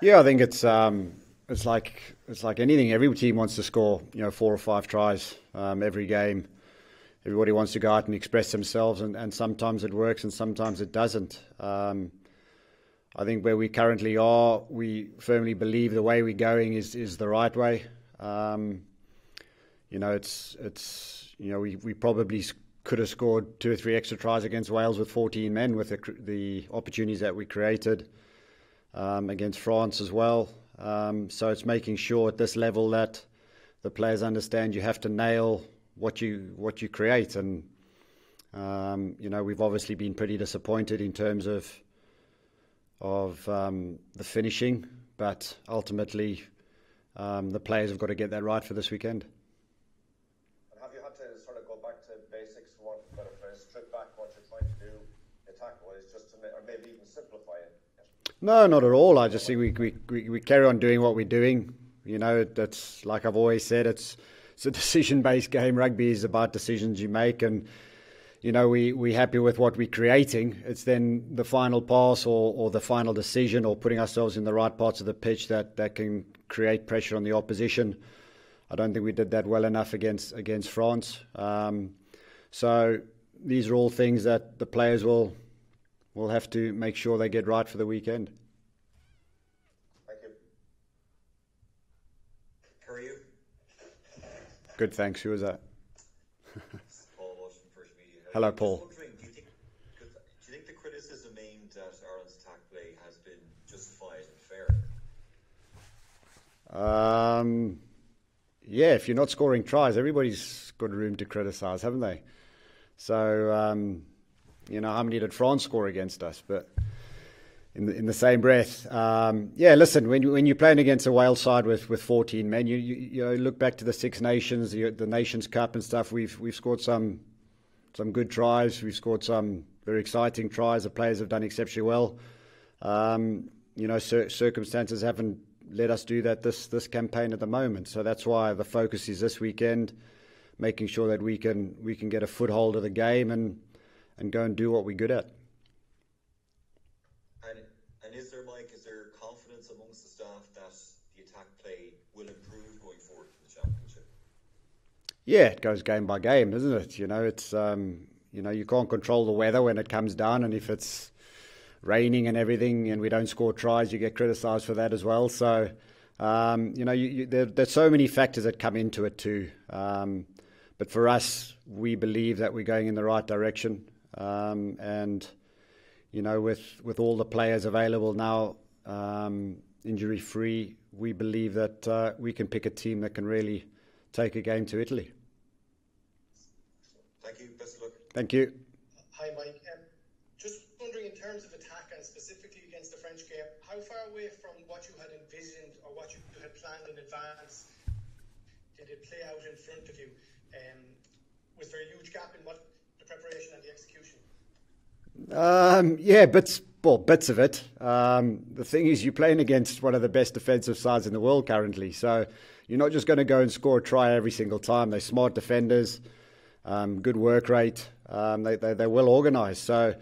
Yeah, I think it's like anything. Every team wants to score, you know, 4 or 5 tries every game. Everybody wants to go out and express themselves, and sometimes it works and sometimes it doesn't. I think where we currently are, we firmly believe the way we're going is the right way. You know, we probably could have scored 2 or 3 extra tries against Wales with 14 men, with the opportunities that we created against France as well. So it's making sure at this level that the players understand you have to nail what you create, and you know, we've obviously been pretty disappointed in terms of the finishing, but ultimately the players have got to get that right for this weekend. And have you had to sort of go back to basics, for want of a better phrase, strip back what you're trying to do attack-wise, just to or maybe even simplify it? No, not at all. I just think we carry on doing what we're doing. You know, that's like I've always said, it's a decision-based game. Rugby is about decisions you make, and you know, we're happy with what we're creating. It's then the final pass or the final decision or putting ourselves in the right parts of the pitch that can create pressure on the opposition. I don't think we did that well enough against France. So these are all things that the players will have to make sure they get right for the weekend. Good, thanks. Who was that? Paul Walsh from First Media. Hello, Paul. Do you think the criticism aimed at Ireland's attack play has been justified and fair? Yeah, if you're not scoring tries, everybody's got room to criticise, haven't they? So, you know, how many did France score against us? But in the same breath, yeah, listen, when you're playing against a Wales side with 14 men, you look back to the Six Nations, the Nations Cup and stuff. We've scored some good tries. We've scored some very exciting tries. The players have done exceptionally well. You know, circumstances haven't let us do that this campaign at the moment. So that's why the focus is this weekend, making sure that we can get a foothold of the game and go and do what we're good at. And is there, Mike, confidence amongst the staff that the attack play will improve going forward in the championship? Yeah, it goes game by game, doesn't it? You know, it's you know, you can't control the weather when it comes down, and if it's raining and everything, and we don't score tries, you get criticised for that as well. So, you know, there's so many factors that come into it too. But for us, we believe that we're going in the right direction, and you know, with all the players available now, injury-free, we believe that we can pick a team that can really take a game to Italy. Thank you. Best of luck. Thank you. Hi, Mike. Just wondering, in terms of attack and specifically against the French game, how far away from what you had envisioned or what you had planned in advance did it play out in front of you? Was there a huge gap in what the preparation and the execution? Yeah, bits of it. The thing is, you're playing against one of the best defensive sides in the world currently, so you're not just going to go and score a try every single time. They're smart defenders, good work rate, they're well organised. So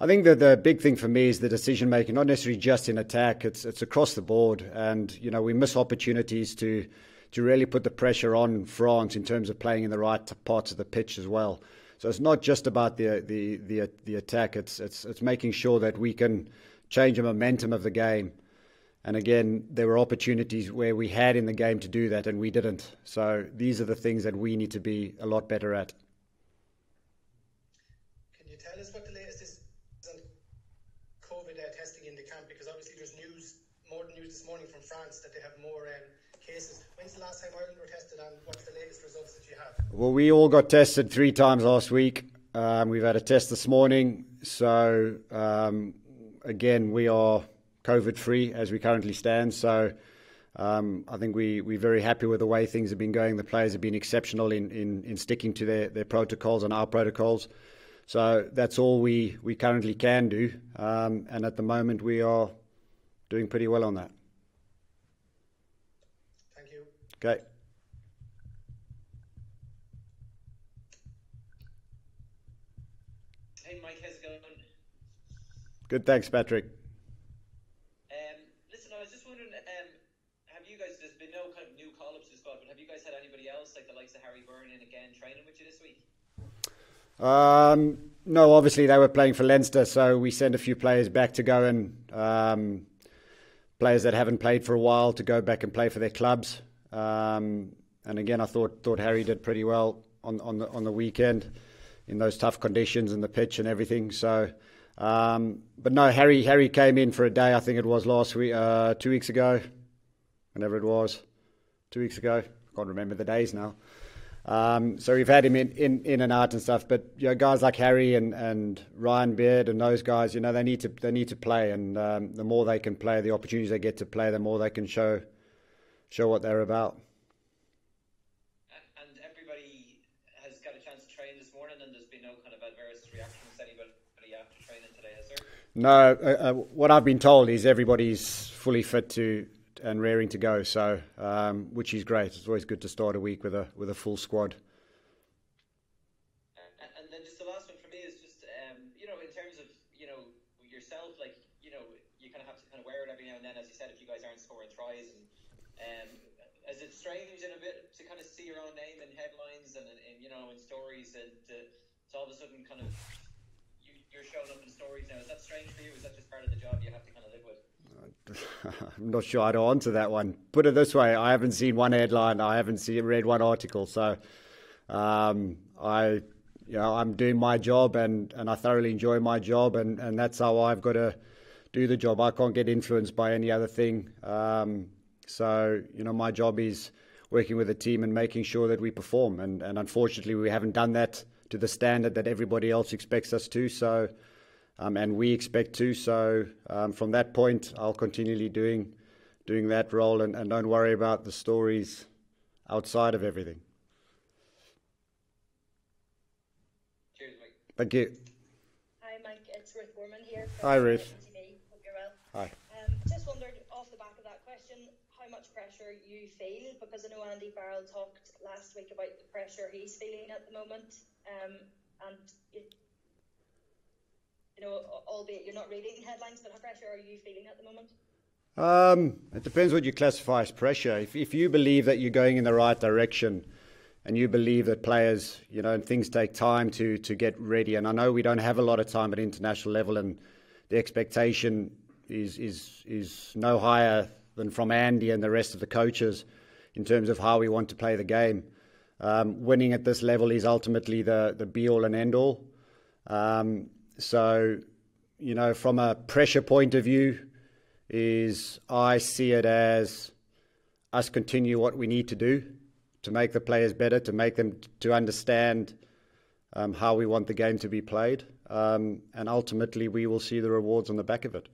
I think that the big thing for me is the decision making, not necessarily just in attack. It's across the board, and you know, we miss opportunities to really put the pressure on France in terms of playing in the right parts of the pitch as well. So it's not just about the attack. It's making sure that we can change the momentum of the game. And again, there were opportunities where we had in the game to do that, and we didn't. So these are the things that we need to be a lot better at. Can you tell us what the latest is on COVID testing in the camp? Because obviously there's more news this morning from France that they have more cases. When's the last time Ireland were tested, and what's the latest results that you have? Well, we all got tested 3 times last week. We've had a test this morning. So, again, we are COVID-free as we currently stand. So, I think we're very happy with the way things have been going. The players have been exceptional in sticking to their protocols and our protocols. So that's all we currently can do. And at the moment, we are doing pretty well on that. Okay. Hey, Mike, how's it going? Good, thanks, Patrick. guys had anybody else, like the likes of Harry Byrne in again, training with you this week? No, obviously they were playing for Leinster, so we sent a few players back to go and players that haven't played for a while to go back and play for their clubs. And again, I thought Harry did pretty well on the weekend in those tough conditions and the pitch and everything. So, but no, Harry came in for a day. I think it was last week, 2 weeks ago, whenever it was, 2 weeks ago. I can't remember the days now. So we've had him in and out and stuff, but you know, guys like Harry and Ryan Beard and those guys, you know, they need to play, and the more they can play, the opportunities they get to play, the more they can show what they're about. And everybody has got a chance to train this morning, and there's been no kind of adverse reactions to anybody after training today, has there? No, what I've been told is everybody's fully fit to. And raring to go, so which is great. It's always good to start a week with a full squad. And then just the last one for me is just you know, in terms of, you know, yourself, like, you know, you kind of have to kind of wear it every now and then, as you said, if you guys aren't scoring tries. And is it strange and a bit to kind of see your own name in headlines and you know, in stories, and it's all of a sudden kind of you're showing up in stories now? Is that strange for you? Is that just part of the job you have to kind of live with? I'm not sure how to answer that one. Put it this way, I haven't seen one headline, I haven't read one article, so I'm doing my job, and I thoroughly enjoy my job, and that's how I've got to do the job. I can't get influenced by any other thing. So, you know, my job is working with a team and making sure that we perform, and unfortunately we haven't done that to the standard that everybody else expects us to, so... and we expect to, so from that point I'll continually doing that role, and don't worry about the stories outside of everything. Cheers, Mike. Thank you. Hi Mike, it's Ruth Borman here. Hi Ruth. TV. Hope you're well. Hi. Just wondered, off the back of that question, how much pressure you feel, because I know Andy Farrell talked last week about the pressure he's feeling at the moment, and it, you know, albeit you're not reading headlines, but how pressure are you feeling at the moment? It depends what you classify as pressure. If you believe that you're going in the right direction, and you believe that players, you know, and things take time to get ready. And I know we don't have a lot of time at international level, and the expectation is no higher than from Andy and the rest of the coaches in terms of how we want to play the game. Winning at this level is ultimately the be-all and end-all. So, you know, from a pressure point of view, I see it as us continue what we need to do to make the players better, to make them to understand how we want the game to be played, and ultimately we will see the rewards on the back of it.